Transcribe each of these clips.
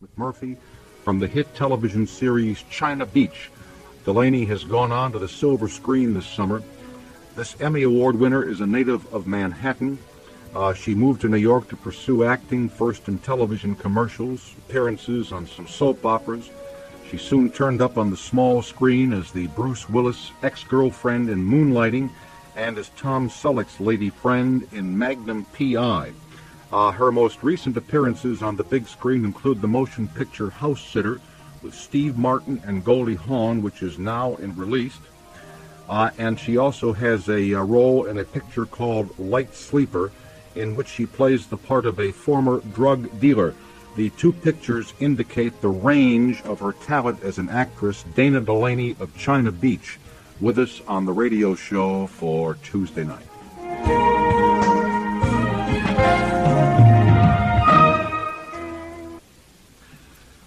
with Murphy from the hit television series China Beach. Delany has gone on to the silver screen this summer. This Emmy Award winner is a native of Manhattan. She moved to New York to pursue acting, first in television commercials, appearances on some soap operas. She soon turned up on the small screen as the Bruce Willis ex-girlfriend in Moonlighting and as Tom Selleck's lady friend in Magnum P.I. Her most recent appearances on the big screen include the motion picture House Sitter with Steve Martin and Goldie Hawn, which is now in released. And she also has a role in a picture called Light Sleeper, in which she plays the part of a former drug dealer. The two pictures indicate the range of her talent as an actress. Dana Delany of China Beach, with us on the radio show for Tuesday night.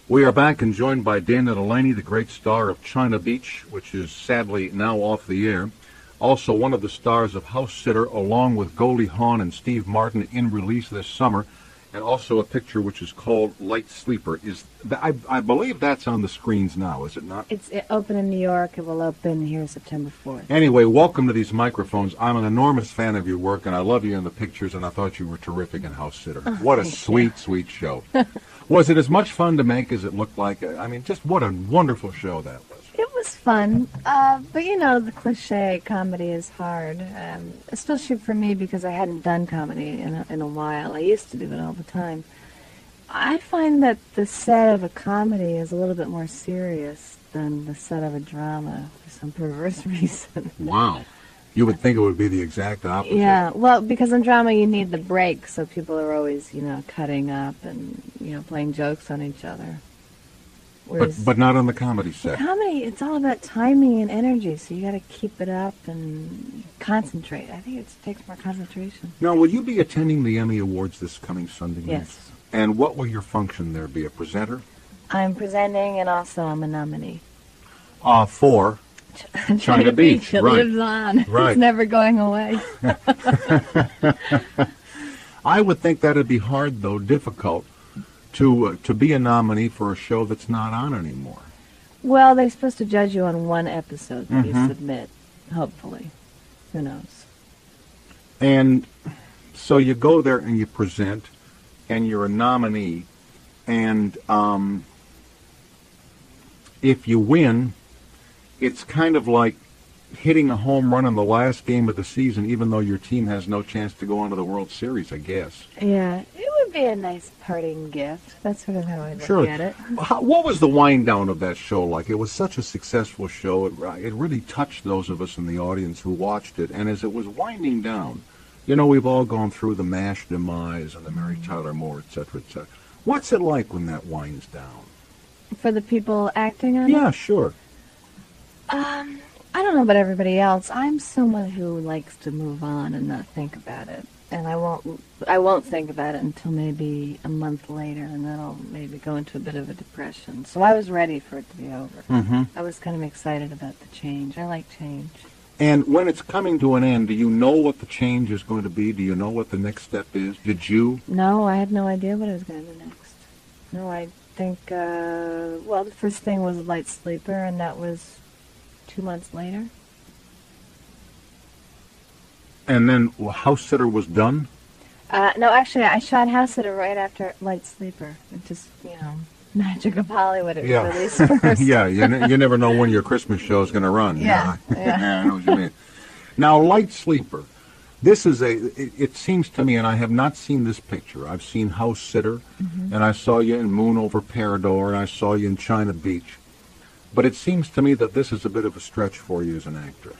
We are back and joined by Dana Delany, the great star of China Beach, which is sadly now off the air. Also one of the stars of House Sitter, along with Goldie Hawn and Steve Martin, in release this summer, and also a picture which is called Light Sleeper. I believe that's on the screens now, is it not? It's open in New York. It will open here September 4th. Anyway, welcome to these microphones. I'm an enormous fan of your work, and I love you in the pictures, and I thought you were terrific in House Sitter. Oh, what a sweet show. Was it as much fun to make as it looked like? I mean, just what a wonderful show that was. It was fun, but you know, the cliche comedy is hard, especially for me because I hadn't done comedy in a while. I used to do it all the time. I find that the set of a comedy is a little bit more serious than the set of a drama for some perverse reason. Wow. You would think it would be the exact opposite. Yeah, well, because in drama you need the break, so people are always, you know, cutting up and, you know, playing jokes on each other. But not on the comedy set. The comedy, it's all about timing and energy, so you got to keep it up and concentrate. I think it takes more concentration. Now, will you be attending the Emmy Awards this coming Sunday night? Yes. And what will your function there be? A presenter? I'm presenting, and also I'm a nominee. For? China Beach, right. It lives on. Right. It's never going away. I would think that would be hard, though, difficult, to be a nominee for a show that's not on anymore. Well, they're supposed to judge you on one episode that you submit, hopefully. Who knows? And so you go there and you present, and you're a nominee, and if you win, it's kind of like hitting a home run in the last game of the season, even though your team has no chance to go on to the World Series, I guess. Yeah, it would be a nice parting gift. That's sort of how I look at it. What was the wind down of that show like? It was such a successful show. It really touched those of us in the audience who watched it. And as it was winding down, you know, we've all gone through the MASH demise and the Mary Tyler Moore, et cetera, et cetera. What's it like when that winds down? For the people acting on it? Yeah, sure. I don't know about everybody else. I'm someone who likes to move on and not think about it, and I won't think about it until maybe a month later, and then I'll maybe go into a bit of a depression. So I was ready for it to be over. I was kind of excited about the change. I like change. And when it's coming to an end, do you know what the change is going to be? Do you know what the next step is? Did you? No, I had no idea what it was going to be next. No, I think. Well, the first thing was Light Sleeper, and that was 2 months later. And then House Sitter was done? No, actually, I shot House Sitter right after Light Sleeper. It just, you know, magic of Hollywood. It was released first. Yeah, you never know when your Christmas show is going to run. Yeah. Yeah, I know what you mean. Now, Light Sleeper. This is it seems to me, and I have not seen this picture. I've seen House Sitter, and I saw you in Moon Over Parador, and I saw you in China Beach. But it seems to me that this is a bit of a stretch for you as an actor.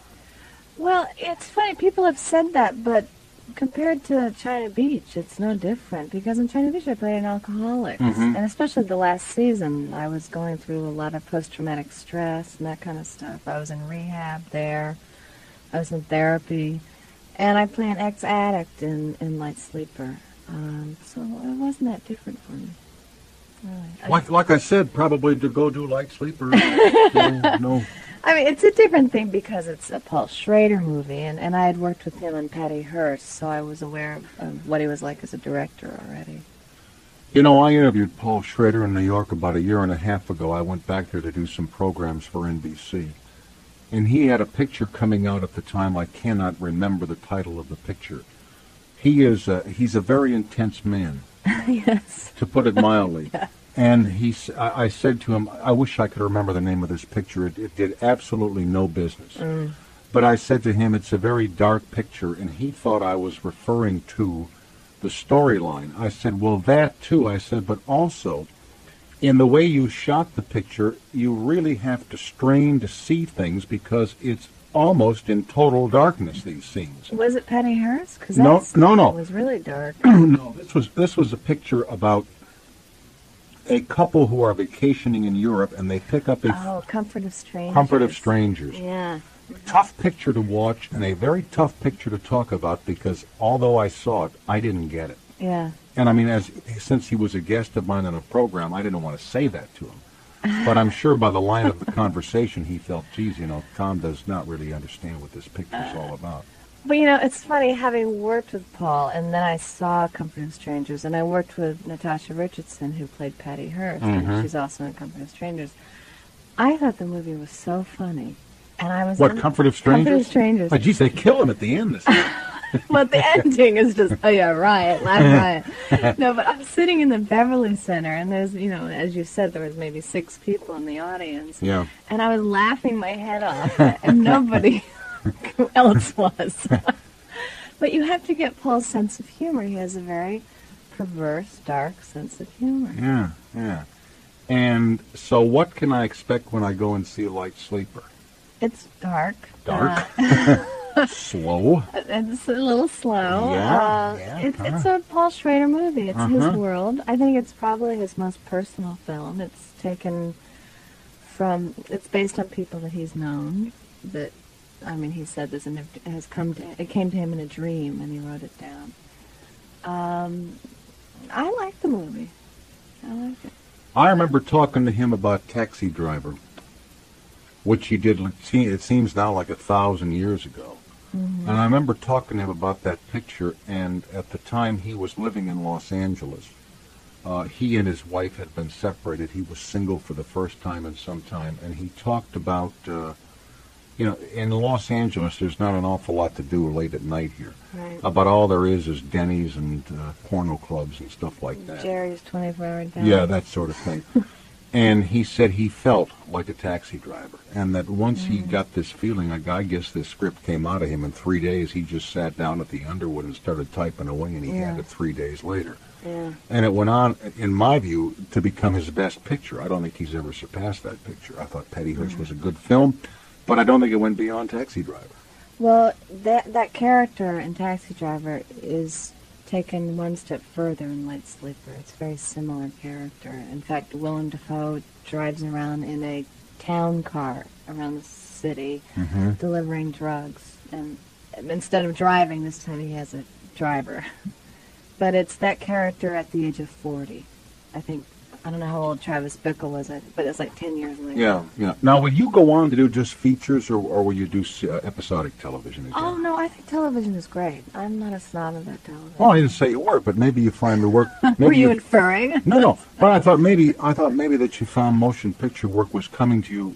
Well, it's funny. People have said that, but compared to China Beach, it's no different. Because in China Beach, I played an alcoholic. And especially the last season, I was going through a lot of post-traumatic stress and that kind of stuff. I was in rehab there. I was in therapy. And I play an ex-addict in Light Sleeper. So it wasn't that different for me. Like I said, probably to go do Light Sleeper. No. I mean, it's a different thing because it's a Paul Schrader movie, and I had worked with him on Patty Hearst, so I was aware of what he was like as a director already. You know, I interviewed Paul Schrader in New York about a year and a half ago. I went back there to do some programs for NBC. And he had a picture coming out at the time. I cannot remember the title of the picture. He's a very intense man. Yes. To put it mildly. Yeah. And I said to him, I wish I could remember the name of this picture. It did absolutely no business. Mm. But I said to him, it's a very dark picture, and he thought I was referring to the storyline. I said, well, that too. I said, but also, in the way you shot the picture, you really have to strain to see things because it's almost in total darkness, these scenes. Was it Patty Hearst? Because no. It was really dark. No, this was a picture about a couple who are vacationing in Europe, and they pick up Comfort of Strangers. Comfort of Strangers. Yeah. Tough picture to watch, and a very tough picture to talk about, because although I saw it, I didn't get it. Yeah. And I mean, since he was a guest of mine on a program, I didn't want to say that to him. But I'm sure by the line of the conversation, he felt, geez, you know, Tom does not really understand what this picture's all about. But, you know, it's funny, having worked with Paul, and then I saw Comfort of Strangers, and I worked with Natasha Richardson, who played Patty Hearst, mm-hmm. and she's also in Comfort of Strangers. I thought the movie was so funny. And I was Comfort of Strangers? Comfort of Strangers. Oh, geez, they kill him at the end. But the ending is just, oh yeah, laugh riot. No, but I'm sitting in the Beverly Center, and there's, you know, as you said, there was maybe 6 people in the audience. Yeah. And I was laughing my head off, and nobody else was. But you have to get Paul's sense of humor. He has a very perverse, dark sense of humor. Yeah, yeah. And so what can I expect when I go and see Light Sleeper? It's dark. Dark. Slow. It's a little slow. Yeah. It's a Paul Schrader movie. It's his world. I think it's probably his most personal film. It's based on people that he's known. That, I mean, he said this, and it came to him in a dream, and he wrote it down. I like the movie. I like it. I remember talking to him about Taxi Driver, which he did, it seems now, like 1,000 years ago. Mm-hmm. And I remember talking to him about that picture, and at the time he was living in Los Angeles. He and his wife had been separated. He was single for the first time in some time, and he talked about, you know, in Los Angeles there's not an awful lot to do late at night here. Right. But all there is Denny's and porno clubs and stuff like that. Jerry's 24-hour down. Yeah, that sort of thing. And he said he felt like a taxi driver, and that once he got this feeling, I guess this script came out of him in 3 days. He just sat down at the Underwood and started typing away, and he had it 3 days later. Yeah. And it went on, in my view, to become his best picture. I don't think he's ever surpassed that picture. I thought Patty Hearst was a good film, but I don't think it went beyond Taxi Driver. Well, that character in Taxi Driver is taken one step further in Light Sleeper. It's a very similar character. In fact, Willem Dafoe drives around in a town car around the city delivering drugs. And instead of driving, this time he has a driver. But it's that character at the age of 40. I think, I don't know how old Travis Bickle was, but it's like 10 years later. Yeah, yeah. Now, will you go on to do just features, or will you do episodic television again? Oh, no, I think television is great. I'm not a snob about television. Well, I didn't say you were, but maybe you find the work... Were you inferring? No, but I thought maybe that you found motion picture work was coming to you,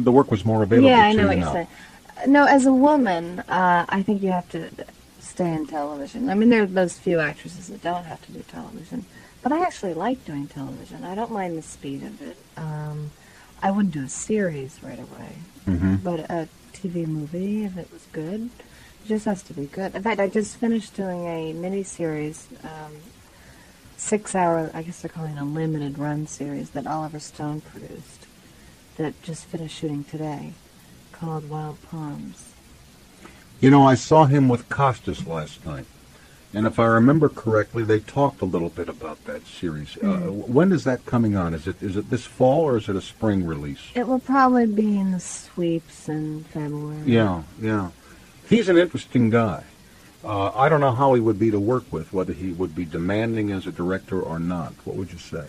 the work was more available to you. Yeah, I know what you're saying. No, as a woman, I think you have to stay in television. I mean, there are those few actresses that don't have to do television. But I actually like doing television. I don't mind the speed of it. I wouldn't do a series right away. Mm-hmm. But a TV movie, if it was good, it just has to be good. In fact, I just finished doing a mini-series, 6-hour, I guess they're calling it a limited run series, that Oliver Stone produced, that just finished shooting today, called Wild Palms. You know, I saw him with Costas last night. And if I remember correctly, they talked a little bit about that series. When is that coming on? Is it this fall, or is it a spring release? It will probably be in the sweeps in February. Yeah, yeah. He's an interesting guy. I don't know how he would be to work with, whether he would be demanding as a director or not. What would you say?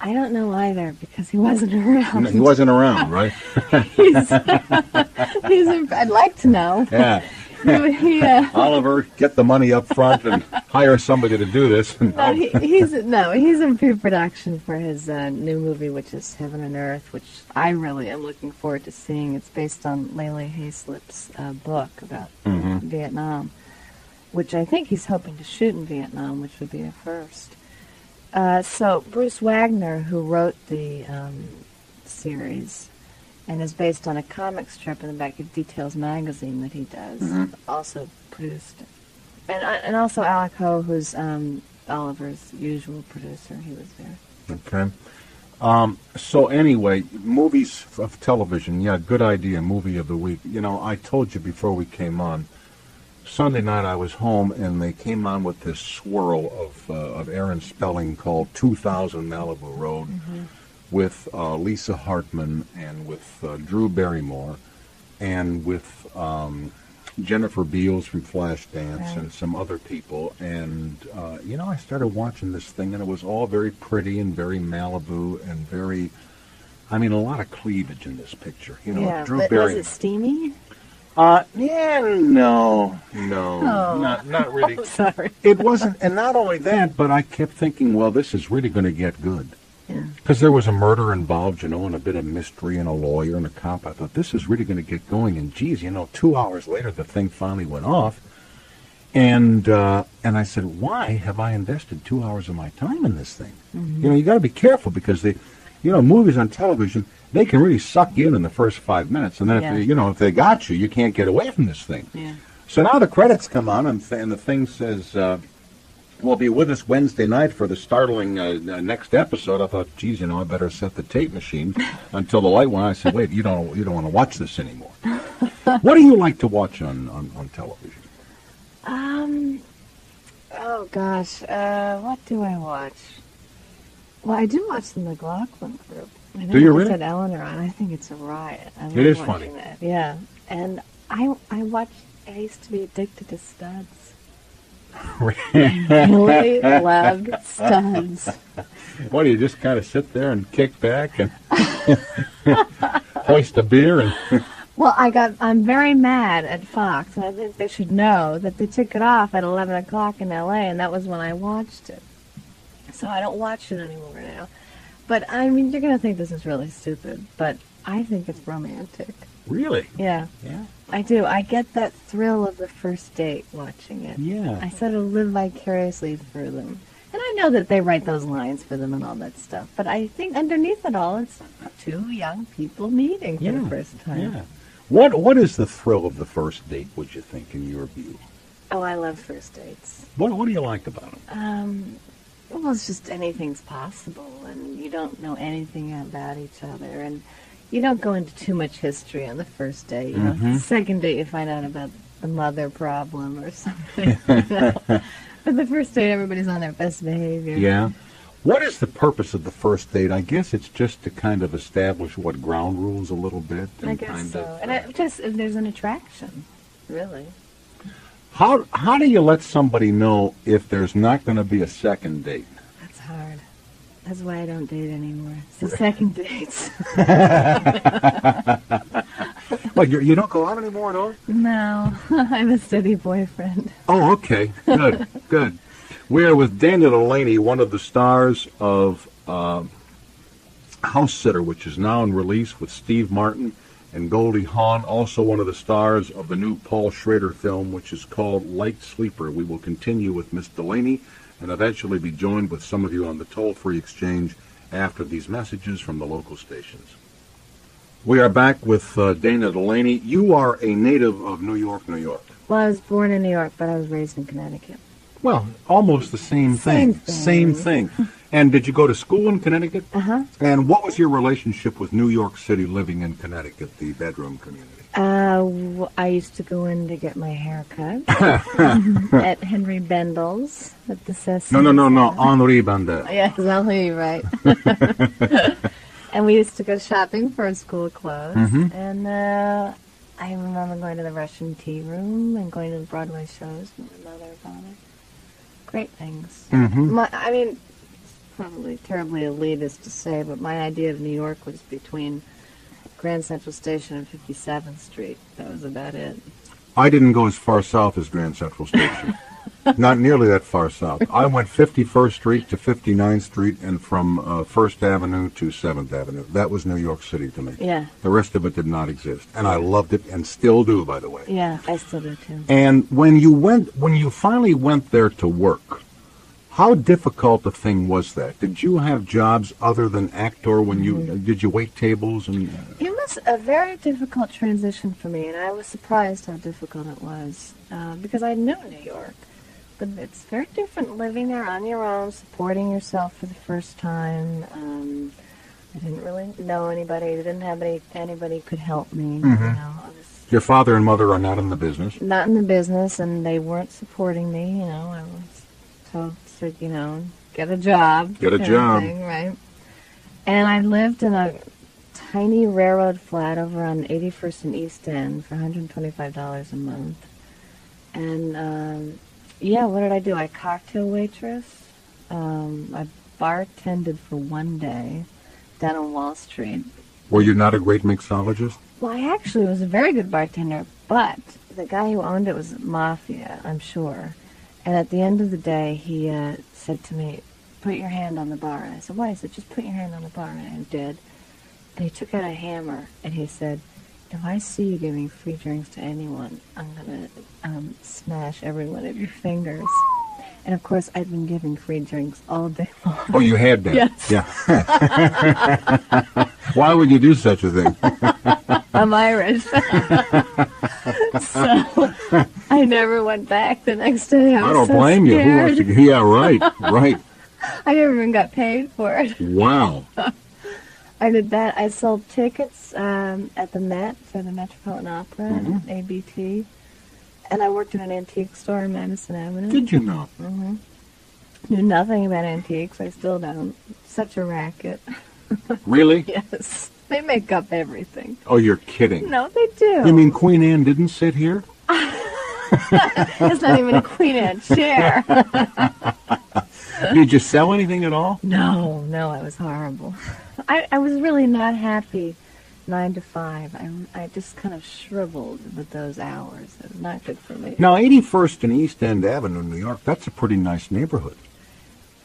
I don't know either, because he wasn't around. No, he wasn't around, right? I'd like to know. Yeah. Yeah. Oliver, get the money up front and hire somebody to do this. No, he's in pre-production for his new movie, which is Heaven and Earth, which I really am looking forward to seeing. It's based on Lele Hayslip's book about Vietnam, which I think he's hoping to shoot in Vietnam, which would be a first. So Bruce Wagner, who wrote the series, and is based on a comic strip in the back of Details magazine that he does, also produced. And also Alec Ho, who's Oliver's usual producer. He was there. Okay. So anyway, movies of television. Yeah, good idea, movie of the week. You know, I told you before we came on, Sunday night I was home and they came on with this swirl of Aaron Spelling called 2000 Malibu Road. With Lisa Hartman and with Drew Barrymore and with Jennifer Beals from Flashdance and some other people. And, you know, I started watching this thing, and it was all very pretty and very Malibu and very, I mean, a lot of cleavage in this picture. You know, yeah, Drew Barrymore. Was it steamy? No, not really. I'm sorry. It wasn't, and not only that, but I kept thinking, well, this is really going to get good. Because there was a murder involved, you know, and a bit of mystery and a lawyer and a cop. I thought, this is really going to get going. And, geez, you know, 2 hours later, the thing finally went off. And I said, why have I invested 2 hours of my time in this thing? You know, you got to be careful because, you know, movies on television, they can really suck you in the first 5 minutes. And then, if they, you know, if they got you, you can't get away from this thing. So now the credits come on, and the thing says... Well, be with us Wednesday night for the startling next episode. I thought, geez, you know, I better set the tape machine until the light went on. I said, wait, you don't want to watch this anymore. What do you like to watch on television? Oh gosh, what do I watch? Well, I do watch the McLaughlin Group. I know do you really? I said Eleanor on. I think it's a riot. I love it is funny. That. Yeah, and I watched. I used to be addicted to Studs. Really loved Studs. What do you just kind of sit there and kick back and hoist a beer? And well, I'm very mad at Fox, and I think they should know that they took it off at 11 o'clock in LA, and that was when I watched it. So I don't watch it anymore now. But I mean, you're gonna think this is really stupid, but I think it's romantic. Really? Yeah. Yeah. I do. I get that thrill of the first date watching it. Yeah. I sort of live vicariously through them. And I know that they write those lines for them and all that stuff, but I think underneath it all, it's two young people meeting for the first time. Yeah. What is the thrill of the first date, would you think, in your view? Oh, I love first dates. What do you like about them? Well, it's just anything's possible, and you don't know anything about each other, and you don't go into too much history on the first day. You know, the second day you find out about the mother problem or something. You know? But the first date, everybody's on their best behavior. Yeah. What is the purpose of the first date? I guess it's just to kind of establish what ground rules a little bit. And I guess kind so. Of, and there's an attraction, really. How do you let somebody know if there's not going to be a second date? That's hard. That's why I don't date anymore. It's the second dates. Well, you don't go out anymore at all? No. I'm a steady boyfriend. Oh, okay. Good, good. We are with Dana Delany, one of the stars of House Sitter, which is now in release with Steve Martin and Goldie Hawn, also one of the stars of the new Paul Schrader film, which is called Light Sleeper. We will continue with Miss Delany and eventually be joined with some of you on the toll-free exchange after these messages from the local stations. We are back with Dana Delany. You are a native of New York, New York. Well, I was born in New York, but I was raised in Connecticut. Well, almost the same thing. And did you go to school in Connecticut? Uh-huh. And what was your relationship with New York City living in Connecticut, the bedroom community? I used to go in to get my hair cut at Henri Bendel's at the Sesame. No, Henri Bendel. Yeah, exactly right. And we used to go shopping for school clothes. And I remember going to the Russian tea room and going to the Broadway shows with my mother about it. Great things. I mean, probably terribly elitist to say, but my idea of New York was between Grand Central Station and 57th Street. That was about it. I didn't go as far south as Grand Central Station. Not nearly that far south. I went 51st Street to 59th Street and from 1st Avenue to 7th Avenue. That was New York City to me. Yeah. The rest of it did not exist. And I loved it and still do, by the way. Yeah, I still do, too. And when you finally went there to work, how difficult a thing was that? Did you have jobs other than actor when you did you wait tables and? It was a very difficult transition for me, and I was surprised how difficult it was because I knew New York, but it's very different living there on your own, supporting yourself for the first time. I didn't really know anybody. I didn't have anybody could help me. Mm-hmm. You know, your father and mother are not in the business. Not in the business, and they weren't supporting me. You know, I was told. You know, get a job. Get a job. Thing, right? And I lived in a tiny railroad flat over on 81st and East End for $125 a month. And, yeah, what did I do? I cocktail waitress. I bartended for one day down on Wall Street. Were you not a great mixologist? Well, I actually was a very good bartender, but the guy who owned it was mafia, I'm sure. And at the end of the day, he said to me, put your hand on the bar. And I said, why? He said, just put your hand on the bar. And I did. And he took out a hammer, and he said, if I see you giving free drinks to anyone, I'm going to smash every one of your fingers. And, of course, I'd been giving free drinks all day long. Oh, you had been? Yes. Yeah. Why would you do such a thing? I'm Irish. So I never went back the next day. I don't blame you. Who wants to, yeah, right, right. I never even got paid for it. Wow. I did that. I sold tickets at the Met for the Metropolitan Opera and ABT. And I worked in an antique store on Madison Avenue. Did you know? Mm-hmm. Knew nothing about antiques. I still don't. Such a racket. Really? Yes. They make up everything. Oh, you're kidding. No, they do. You mean Queen Anne didn't sit here? It's not even a Queen Anne chair. Did you sell anything at all? No, no, I was horrible. I was really not happy 9 to 5. I just kind of shriveled with those hours. It was not good for me. Now, 81st and East End Avenue, New York, that's a pretty nice neighborhood.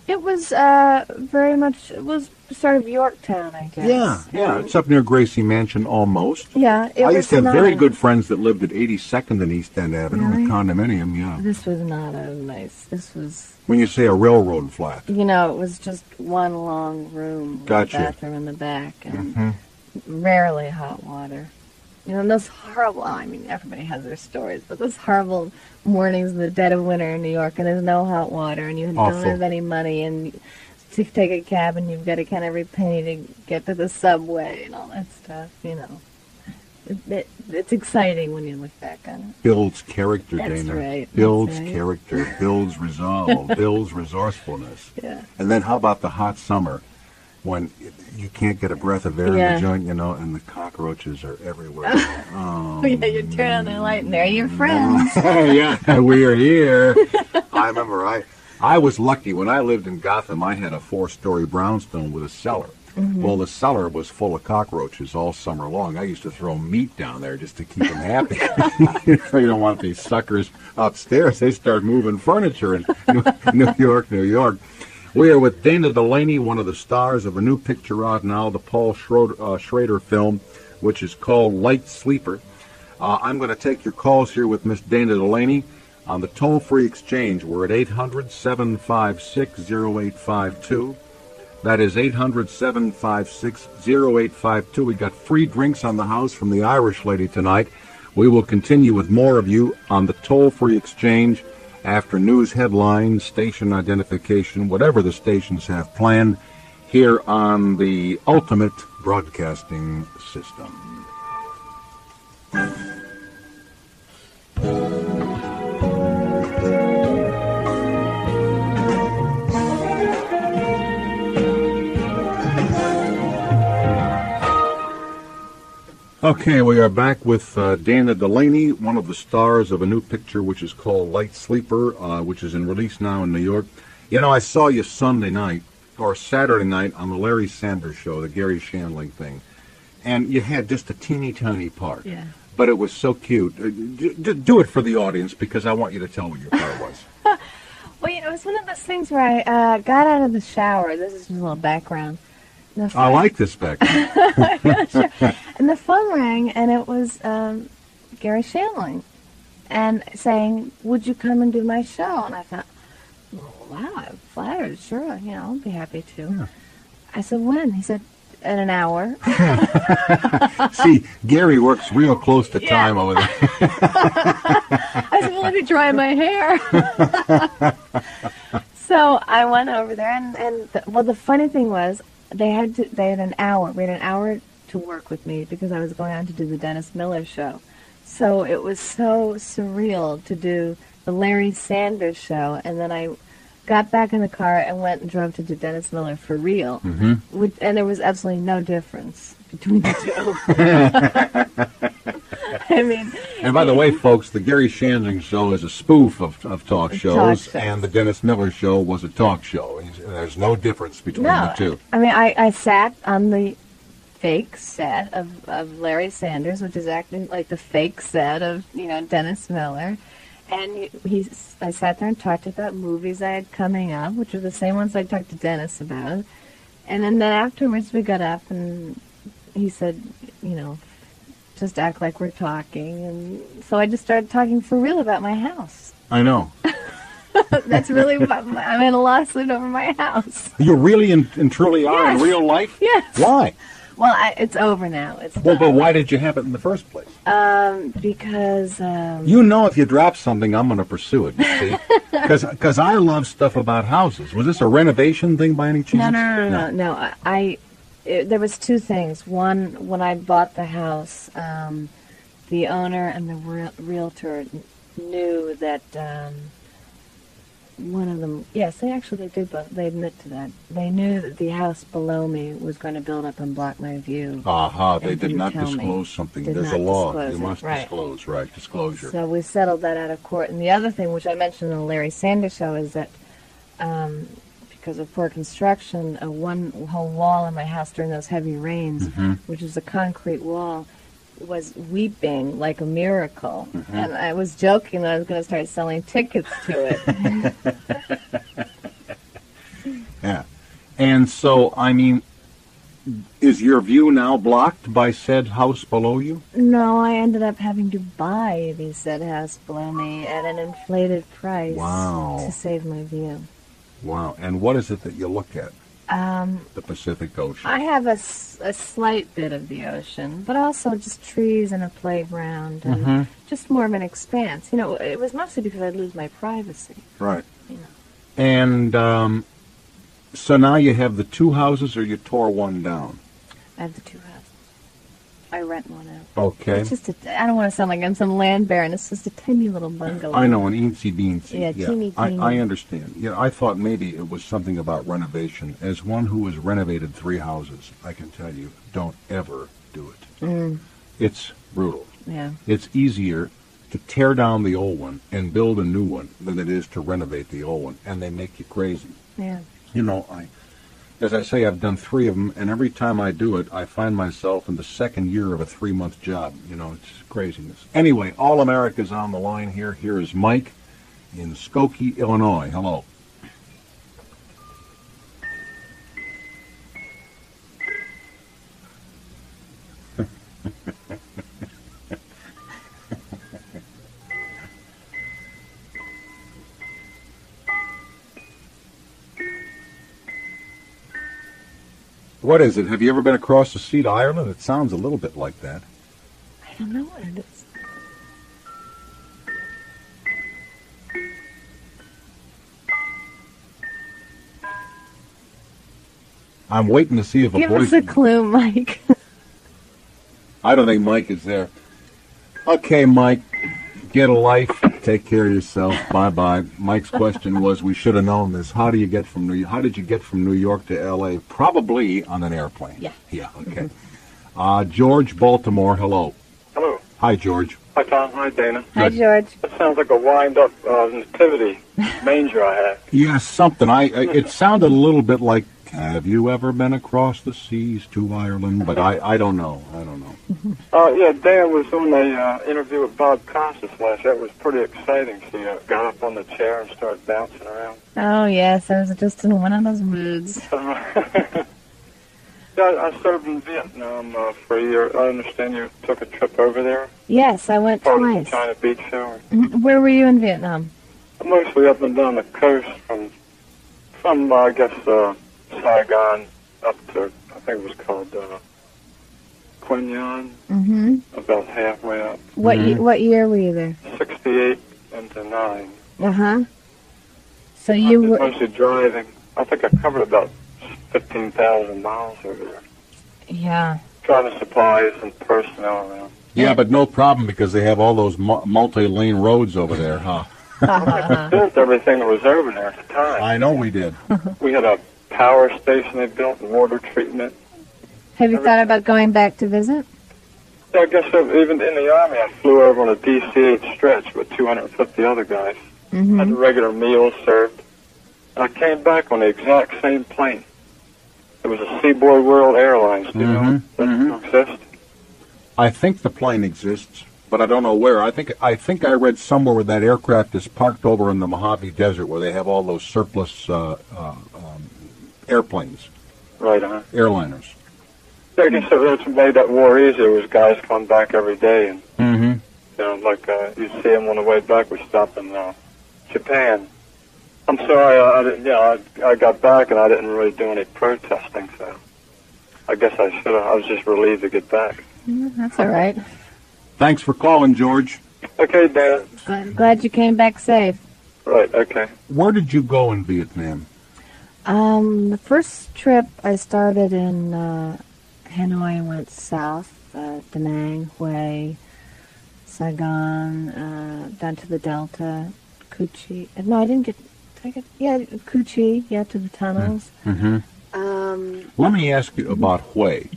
It was very much, it was sort of Yorktown, I guess. Yeah, yeah. It's up near Gracie Mansion almost. Yeah, it was. I used to have very good friends that lived at 82nd and East End Avenue in a condominium, yeah. This was not a nice, this was... When you say a railroad flat. You know, it was just one long room. Gotcha. With a bathroom in the back and rarely hot water. You know, those horrible, I mean, everybody has their stories, but those horrible mornings in the dead of winter in New York, and there's no hot water, and you don't have any money, and to take a cab, and you've got to count every penny to get to the subway and all that stuff, you know. It's exciting when you look back on it. Builds character, Dana. That's right. Builds character, builds resolve, builds resourcefulness. Yeah. And then how about the hot summer? When you can't get a breath of air in the joint, you know, and the cockroaches are everywhere. Oh, yeah, you turn on the light and they're your friends. Yeah, we are here. I remember I was lucky. When I lived in Gotham, I had a 4-story brownstone with a cellar. Mm-hmm. Well, the cellar was full of cockroaches all summer long. I used to throw meat down there just to keep them happy. You don't want these suckers upstairs. They start moving furniture in New York, New York. We are with Dana Delany, one of the stars of a new picture out now, the Paul Schrader film, which is called Light Sleeper. I'm going to take your calls here with Miss Dana Delany on the toll-free exchange. We're at 800-756-0852. That is 800-756-0852. We got free drinks on the house from the Irish lady tonight. We will continue with more of you on the toll-free exchange. After news headlines, station identification, whatever the stations have planned, here on the Ultimate Broadcasting System. Okay, we are back with Dana Delany, one of the stars of a new picture which is called Light Sleeper, which is in release now in New York. You know, I saw you Sunday night, or Saturday night, on the Larry Sanders show, the Gary Shandling thing, and you had just a teeny tiny part. Yeah. But it was so cute. Do it for the audience, because I want you to tell what your part was. Well, you know, it was one of those things where I got out of the shower. This is just a little background. I like this background. And the phone rang, and it was Gary Shandling, and saying, "Would you come and do my show?" And I thought, well, wow, I'm flattered. Sure, you know, I'll be happy to. Yeah. I said, when? He said, in an hour. See, Gary works real close to time over there. I said, well, let me dry my hair. So I went over there, and the funny thing was, they had an hour. We had an hour to work with me because I was going on to do the Dennis Miller show. So it was so surreal to do the Larry Sanders show, and then I got back in the car and went and drove to do Dennis Miller for real. Mm-hmm. And there was absolutely no difference between the two. I mean. And by the way, folks, the Gary Shandling show is a spoof of talk shows, and the Dennis Miller show was a talk show. There's no difference between the two. I mean, I sat on the fake set of Larry Sanders, which is acting like the fake set of, you know, Dennis Miller. And I sat there and talked about movies I had coming up, which were the same ones I talked to Dennis about. And then afterwards we got up and he said, you know, just act like we're talking. And so I just started talking for real about my house. I know. That's really what I'm in a lawsuit over my house. You really and truly are in real life? Yes. Why? Well, it's over now. But why did you have it in the first place? Because... you know, if you drop something, I'm going to pursue it, you see? Because I love stuff about houses. Was this a renovation thing by any chance? No. There was two things. One, when I bought the house, the owner and the realtor knew that... one of them, yes, they admit to that. They knew that the house below me was going to build up and block my view. Aha, they did not disclose something. There's a law. You must disclose, right, disclosure. So we settled that out of court. And the other thing, which I mentioned in the Larry Sanders show, is that because of poor construction, one whole wall in my house during those heavy rains, mm-hmm. which is a concrete wall, was weeping like a miracle, mm-hmm. and I was joking that I was going to start selling tickets to it. Yeah, and so, I mean, is your view now blocked by said house below you? No, I ended up having to buy the said house below me at an inflated price to save my view. Wow, and what is it that you look at? The Pacific Ocean. I have a slight bit of the ocean, but also just trees and a playground and mm-hmm. just more of an expanse. You know, it was mostly because I'd lose my privacy. Right. You know. And so now you have the two houses, or you tore one down? I have the two houses. I rent one out. Okay. It's just I don't want to sound like I'm some land baron. It's just a tiny little bungalow. I know, an eensy-beensy. Yeah, teeny. I understand. Yeah, I thought maybe it was something about renovation. As one who has renovated three houses, I can tell you, don't ever do it. Mm. It's brutal. Yeah. It's easier to tear down the old one and build a new one than it is to renovate the old one, and they make you crazy. Yeah. You know, as I say, I've done three of them, and every time I do it, I find myself in the second year of a 3-month job. You know, it's craziness. Anyway, All America's on the line here. Here is Mike in Skokie, Illinois. Hello. What is it? Have you ever been across the sea to Ireland? It sounds a little bit like that. I don't know what it is. I'm waiting to see if a voice... Give us a clue, Mike. I don't think Mike is there. Okay, Mike. Get a life. Take care of yourself. Bye-bye. Mike's question was, we should have known this. How did you get from New York to L.A.? Probably on an airplane. Yeah. Yeah, okay. Mm-hmm. George, Baltimore, hello. Hello. Hi, George. Hi, Tom. Hi, Dana. Good. Hi, George. That sounds like a wind-up nativity manger I had. Yeah, something. It sounded a little bit like, have you ever been across the seas to Ireland? But I don't know. I don't know. phenomenal. Yeah, Dan was on the interview with Bob Costas last. That was pretty exciting. She got up on the chair and started bouncing around. Oh, yes. I was just in one of those moods. I served in Vietnam for a year. I understand you took a trip over there? Yes, I went twice. Part of the China Beach show. Where were you in Vietnam? Mostly up and down the coast from I guess, Saigon up to, I think it was called Quinyon, about halfway up. What year were you there? 68 into 9. Uh-huh. So you were... mostly driving. I think I covered about 15,000 miles over there. Yeah. Trying to supply some personnel around. Yeah, but no problem because they have all those multi-lane roads over there, huh? I built everything that was over there at the time. I know we did. We had a power station they built, water treatment. Have you thought about going back to visit? Yeah, I guess even in the Army, I flew over on a DC-8 stretch with 250 other guys. Mm-hmm. Had regular meals served. I came back on the exact same plane. It was a Seaboard World Airlines. Do you know that exists? I think the plane exists, but I don't know where. I think I read somewhere where that aircraft is parked over in the Mojave Desert, where they have all those surplus airplanes, airliners. Yeah, I guess that's what made that war easier. Was guys come back every day, and you know, like you see them on the way back. We stopped in Japan. I'm sorry, I got back and I didn't really do any protesting, so I guess I should have. I was just relieved to get back. That's all right. Thanks for calling, George. Okay, Dad. I'm glad you came back safe. Right, okay. Where did you go in Vietnam? The first trip I started in Hanoi and went south, Da Nang, Hue, Saigon, down to the Delta, Coochie. No, I didn't get... Coochie, to the tunnels. Let me ask you about Hue.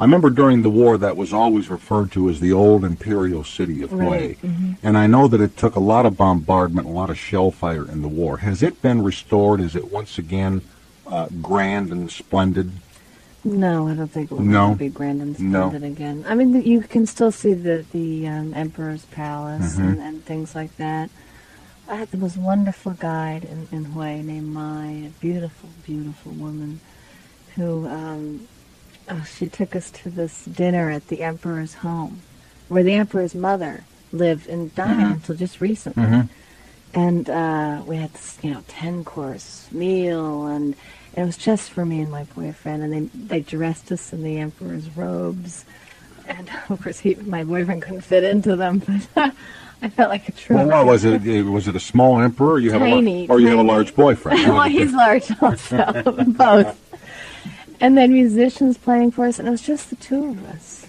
I remember during the war that was always referred to as the old imperial city of Hue, and I know that it took a lot of bombardment, a lot of shell fire in the war. Has it been restored? Is it once again grand and splendid? No, I don't think it will be grand and splendid again. I mean, you can still see the Emperor's Palace and things like that. I had the most wonderful guide in Hue named Mai, a beautiful, beautiful woman who... she took us to this dinner at the Emperor's home, where the Emperor's mother lived and died until just recently. And we had this, 10-course meal, and it was just for me and my boyfriend. And they dressed us in the Emperor's robes, and of course my boyfriend couldn't fit into them. But I felt like a true. Well, was it a small emperor? You tiny, have a, or you have a large boyfriend? Well, he's large also. Both. And then musicians playing for us, and it was just the two of us.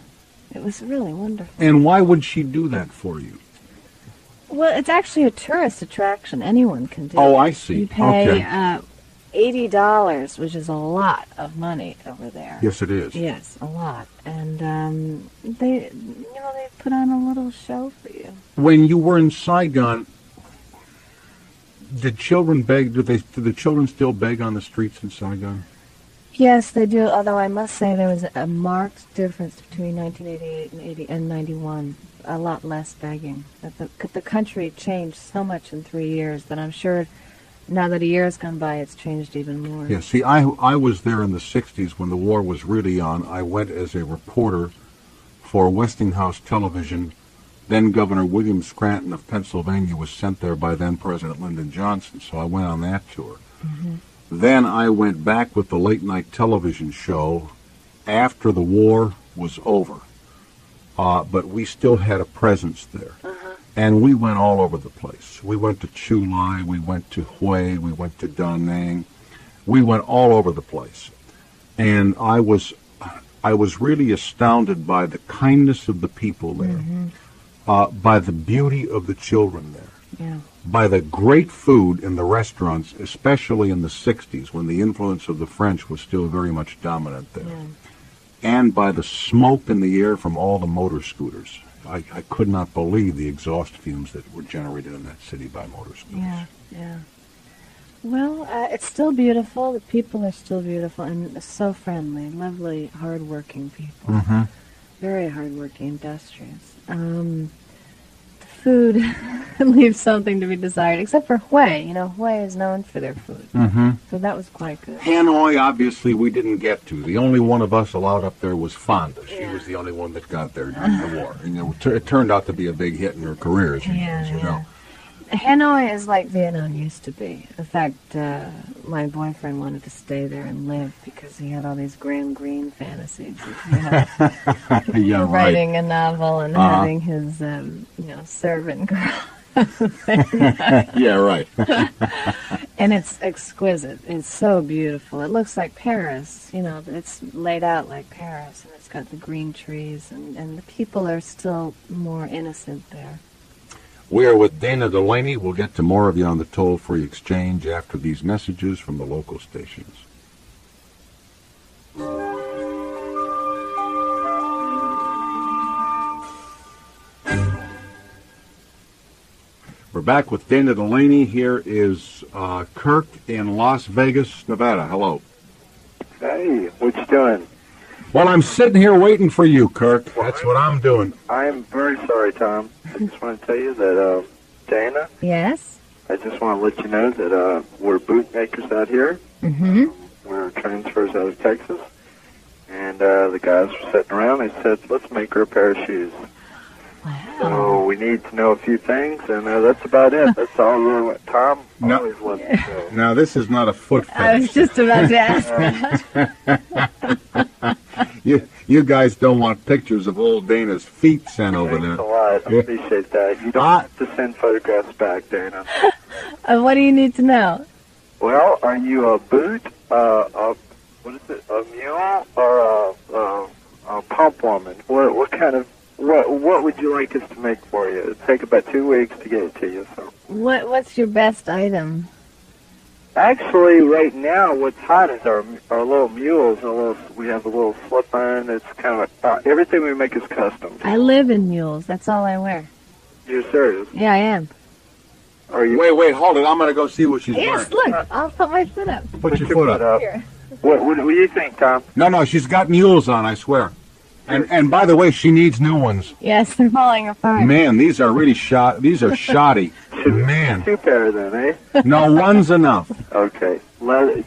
It was really wonderful. And why would she do that for you? Well, it's actually a tourist attraction. Anyone can do it. Oh, I see. You pay $80, which is a lot of money over there. Yes, it is. Yes, a lot. And they put on a little show for you. When you were in Saigon, did children beg? Do the children still beg on the streets in Saigon? Yes, they do, although I must say there was a marked difference between 1988 and 91, a lot less begging. The country changed so much in 3 years that I'm sure now that a year has gone by, it's changed even more. Yeah, see, I was there in the 60s when the war was really on. I went as a reporter for Westinghouse Television. Then Governor William Scranton of Pennsylvania was sent there by then President Lyndon Johnson, so I went on that tour. Then I went back with the late-night television show after the war was over. But we still had a presence there. And we went all over the place. We went to Chu Lai, we went to Hue, we went to Da Nang. We went all over the place. And I was really astounded by the kindness of the people there, by the beauty of the children there. Yeah. By the great food in the restaurants, especially in the 60s, when the influence of the French was still very much dominant there. Yeah. And by the smoke in the air from all the motor scooters. I could not believe the exhaust fumes that were generated in that city by motor scooters. Yeah, yeah. Well, it's still beautiful. The people are still beautiful and so friendly, lovely, hard-working people. very hardworking, industrious. The food leaves something to be desired, except for Hue. You know, Hue is known for their food. Mm-hmm. So that was quite good. Hanoi, obviously, we didn't get to. The only one of us allowed up there was Fonda. She was the only one that got there during the war. And it turned out to be a big hit in her career, as you know. Hanoi is like Vietnam used to be. In fact, my boyfriend wanted to stay there and live because he had all these Graham Greene fantasies. You know, writing a novel and having his, servant girl. Yeah, right. And it's exquisite. It's so beautiful. It looks like Paris. You know, it's laid out like Paris, and it's got the green trees, and the people are still more innocent there. We are with Dana Delany. We'll get to more of you on the toll-free exchange after these messages from the local stations. We're back with Dana Delany. Here is Kirk in Las Vegas, Nevada. Hello. Hey, what you doing? Well, I'm sitting here waiting for you, Kirk. That's what I'm doing. I'm very sorry, Tom. I just want to tell you that, Dana? Yes? I just want to let you know that we're bootmakers out here. Mm-hmm. We're transfers out of Texas. And the guys were sitting around. They said, let's make her a pair of shoes. Wow. So we need to know a few things, and that's about it. That's all really Tom always loves to show. Now, this is not a foot fetish. I was just about to ask that. You guys don't want pictures of old Dana's feet sent over there. Thanks a lot. I appreciate that. You don't have to send photographs back, Dana. What do you need to know? Well, are you a boot, a mule, or a pump woman? What kind of, what would you like us to make for you? It'll take about 2 weeks to get it to you. So. What's your best item? Actually, right now, what's hot is our little mules. We have a little slip-on. It's kind of everything we make is custom. I live in mules. That's all I wear. You're serious? Yeah, I am. Are you? Wait, hold it. I'm gonna go see what she's wearing. Yes, look. I'll put my foot up. Put your foot up. Here. What do you think, Tom? No, she's got mules on. I swear. And by the way, she needs new ones. Yes, they're falling apart. Man, these are really These are shoddy. Man, two pair then, eh? No, one's enough. Okay. Do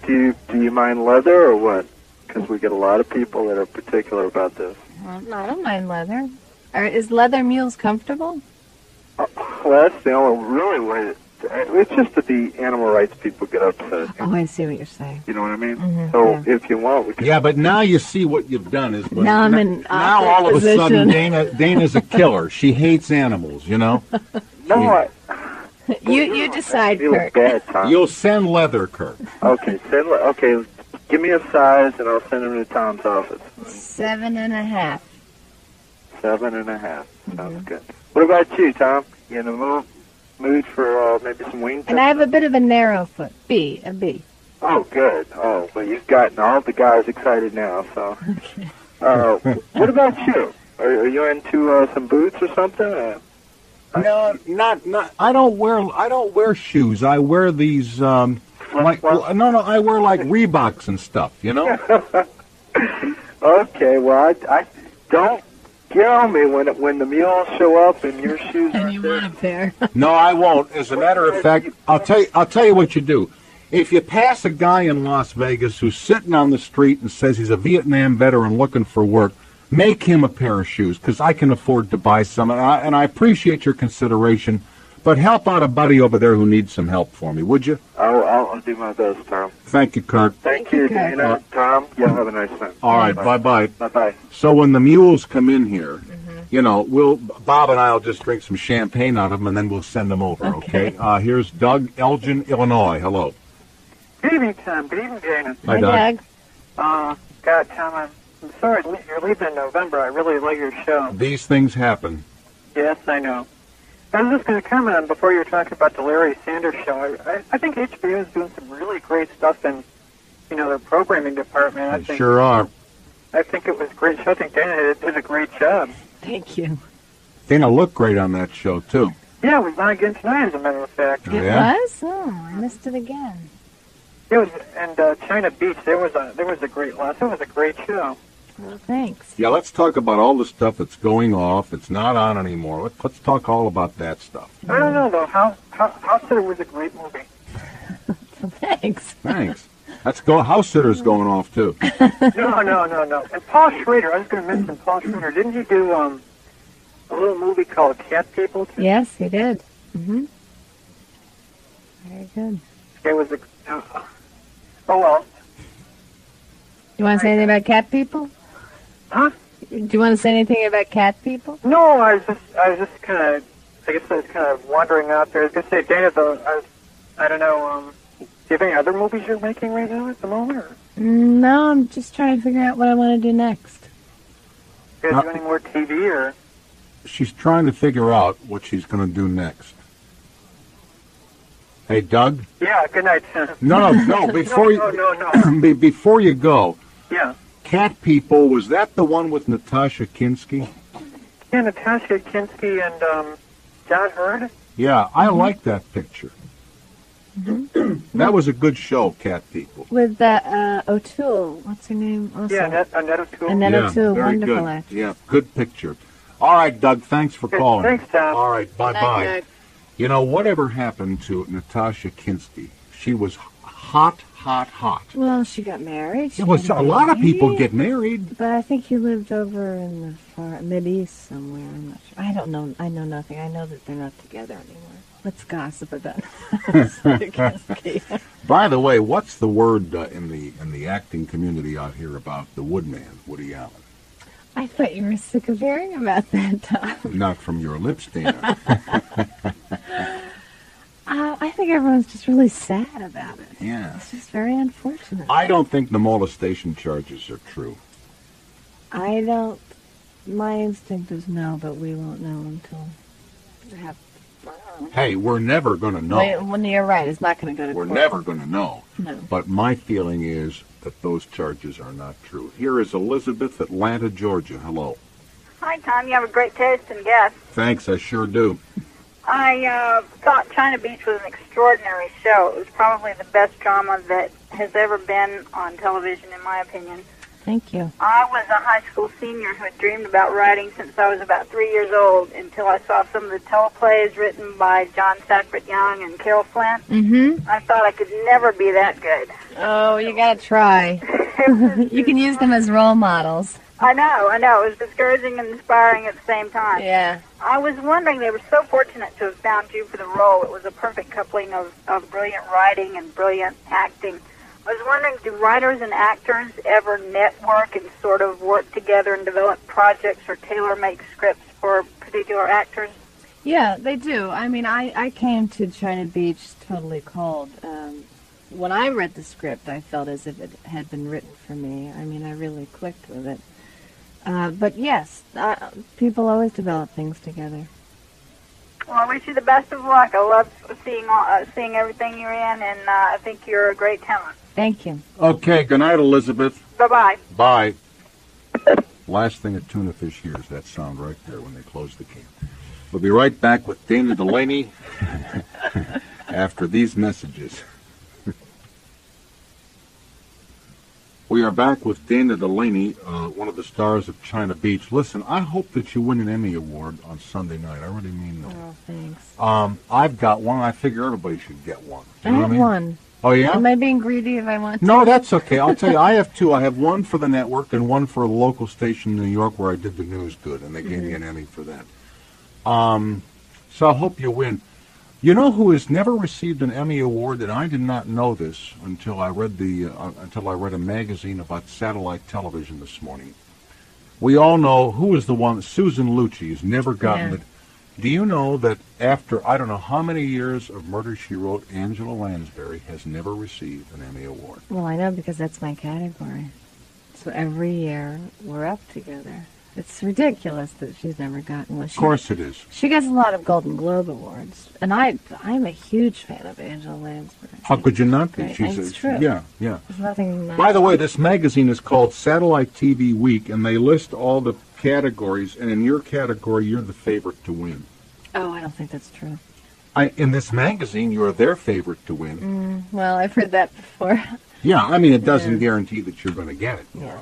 you mind leather or what? Because we get a lot of people that are particular about this. Well, no, I don't mind leather. Is leather mules comfortable? Well, that's the only really way. It's just that the animal rights people get upset. Oh, I see what you're saying. You know what I mean? Mm-hmm, so if you want, we can... Yeah, but now you see what you've done is... Now all of a sudden, Dana's a killer. She hates animals, you know? No, you decide, Kirk. Bad, Tom. You'll send leather, Kirk. Okay, give me a size and I'll send them to Tom's office. 7.5. 7.5. Mm-hmm. Sounds good. What about you, Tom? You in the mood for maybe some wings? And I have a bit of a narrow foot. A B. Oh, good. Oh, well, you've gotten all the guys excited now, so. Okay. What about you? Are you into some boots or something? No, not. I don't wear shoes. I wear these. I wear like Reeboks and stuff. You know. Okay. Well, I don't. Tell me when the mules show up and your shoes are want a pair. No, I won't. As a matter of fact, I'll tell you what you do. If you pass a guy in Las Vegas who's sitting on the street and says he's a Vietnam veteran looking for work, make him a pair of shoes, because I can afford to buy some, and I appreciate your consideration, but help out a buddy over there who needs some help for me, would you? I'll do my best, Tom. Thank you, Kirk. Thank you, Dana. Tom, you have a nice night. All right, bye-bye. Bye-bye. So when the mules come in here, Bob and I will just drink some champagne out of them, and then we'll send them over, okay? Here's Doug, Elgin, Illinois. Hello. Good evening, Tom. Good evening, Dana. Hi, Doug. God, Tom, I'm sorry you're leaving in November. I really like your show. These things happen. Yes, I know. I was just going to comment on before you were talking about the Larry Sanders show. I think HBO is doing some really great stuff in, their programming department. They sure are. I think it was a great show. I think Dana did a great job. Thank you. Dana looked great on that show, too. Yeah, it was on again tonight, as a matter of fact. It was? Oh, I missed it again. It was, and China Beach, there was a great loss. It was a great show. Well, thanks. Yeah, let's talk about all the stuff that's going off. It's not on anymore. Let's talk all about that stuff. I don't know, though. House Sitter was a great movie. Thanks. House Sitter's going off, too. No. And Paul Schrader, I was going to mention Paul Schrader. Didn't he do a little movie called Cat People? Too? Yes, he did. Mm-hmm. Very good. It was a... oh, well. You want to say anything about Cat People? Huh? Do you want to say anything about Cat People? No, I was just kind of... I guess I was kind of wandering out there. I was going to say, Dana, though, I don't know... do you have any other movies you're making right now at the moment? Or? No, I'm just trying to figure out what I want to do next. You guys do any more TV or? She's trying to figure out what she's going to do next. Hey, Doug? Yeah, good night. No. Before no. Before you go. Yeah. Cat People, was that the one with Nastassja Kinski? Yeah, Nastassja Kinski and John Hurd. Yeah, I like that picture. Mm-hmm. That was a good show, Cat People. With O'Toole, what's her name? Also? Yeah, Annette O'Toole. Annette O'Toole, wonderful good. Actress. Yeah, good picture. All right, Doug, thanks for calling. Thanks, Tom. All right, bye-bye. You know, whatever happened to Nastassja Kinski? She was hot. Well, she got married. A lot of people get married. But I think he lived over in the far Mideast somewhere. I'm not sure. I don't know. I know nothing. I know that they're not together anymore. Let's gossip about that. By the way, what's the word in the acting community out here about the Woodman, Woody Allen? I thought you were sick of hearing about that, Tom. Not from your lips, Dana. I think everyone's just really sad about it. Yeah. It's just very unfortunate. I don't think the molestation charges are true. I don't. My instinct is no, but we won't know until it happens. Hey, we're never going to know. You're right. It's not going to go to court. We're never going to know. No. But my feeling is that those charges are not true. Here is Elizabeth, Atlanta, Georgia. Hello. Hi, Tom. You have a great taste in guests. Thanks. I sure do. I thought China Beach was an extraordinary show. It was probably the best drama that has ever been on television, in my opinion. Thank you. I was a high school senior who had dreamed about writing since I was about 3 years old until I saw some of the teleplays written by John Safford Young and Carol Flint. Mm-hmm. I thought I could never be that good. Oh, you got to try. You can use them as role models. I know. It was discouraging and inspiring at the same time. Yeah. I was wondering, they were so fortunate to have found you for the role. It was a perfect coupling of brilliant writing and brilliant acting. I was wondering, do writers and actors ever network and sort of work together and develop projects or tailor-make scripts for particular actors? Yeah, they do. I mean, I came to China Beach totally cold. When I read the script, I felt as if it had been written for me. I mean, I really clicked with it. But yes, people always develop things together. Well, I wish you the best of luck. I love seeing everything you're in, and I think you're a great talent. Thank you. Okay, good night, Elizabeth. Bye-bye. Bye. Last thing a tuna fish hears, that sound right there when they close the can. We'll be right back with Dana Delany after these messages. We are back with Dana Delany, one of the stars of China Beach. Listen, I hope that you win an Emmy Award on Sunday night. I really mean that. Oh, thanks. I've got one. I figure everybody should get one. You know I have one. Oh, yeah? Am I being greedy if I want to? No, that's okay. I'll tell you, I have two. I have one for the network and one for a local station in New York where I did the news good, and they gave me an Emmy for that. So I hope you win. You know who has never received an Emmy Award, and I did not know this until I read a magazine about satellite television this morning. We all know who is the one. Susan Lucci has never gotten it. Do you know that after I don't know how many years of Murder, She Wrote, Angela Lansbury has never received an Emmy Award? Well, I know because that's my category. So every year we're up together. It's ridiculous that she's never gotten one. Of course it is. She gets a lot of Golden Globe Awards, and I'm a huge fan of Angela Lansbury. How could you not be? It's true. Yeah. There's nothing. By the way, this magazine is called Satellite TV Week, and they list all the categories, and in your category, you're the favorite to win. Oh, I don't think that's true. In this magazine, you are their favorite to win. Well, I've heard that before. Yeah, I mean, it doesn't guarantee that you're going to get it. Yeah.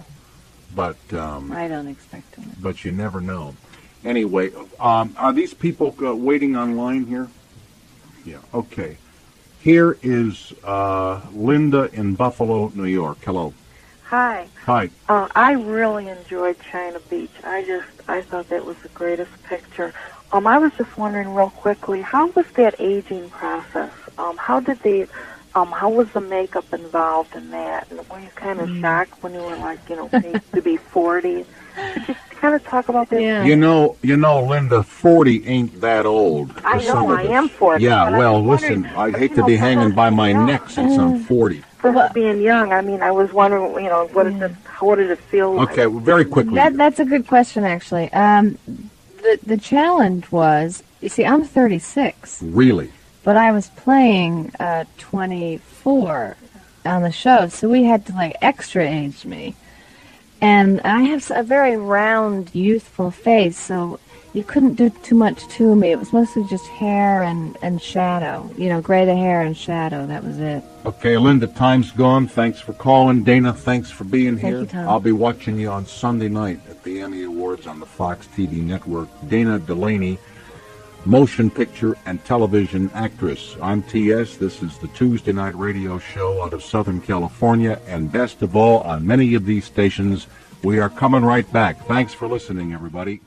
but I don't expect him. But you never know. Anyway, are these people waiting online here? Yeah. Okay. Here is Linda in Buffalo, New York. Hello. Hi. Hi. I really enjoyed China Beach. I thought that was the greatest picture. I was just wondering real quickly, how was that aging process? How was the makeup involved in that? And were you kind of shocked when you were paid to be 40? Could you kind of talk about that? Yeah. You know, Linda, 40 ain't that old. I know, I am 40. Yeah, well, listen, I'd hate to be hanging by my neck since I'm 40. Well, being young, I mean, I was wondering, what did it feel like? Okay, well, very quickly. That's a good question, actually. The challenge was, you see, I'm 36. Really? But I was playing 24 on the show, so we had to extra age me. And I have a very round, youthful face, so you couldn't do too much to me. It was mostly just hair and shadow, gray to hair and shadow. That was it. Okay, Linda, time's gone. Thanks for calling. Dana, thanks for being here. Thank you, Tom. I'll be watching you on Sunday night at the Emmy Awards on the Fox TV network. Dana Delany, motion picture and television actress. I'm T.S. This is the Tuesday Night Radio Show out of Southern California. And best of all, on many of these stations, we are coming right back. Thanks for listening, everybody.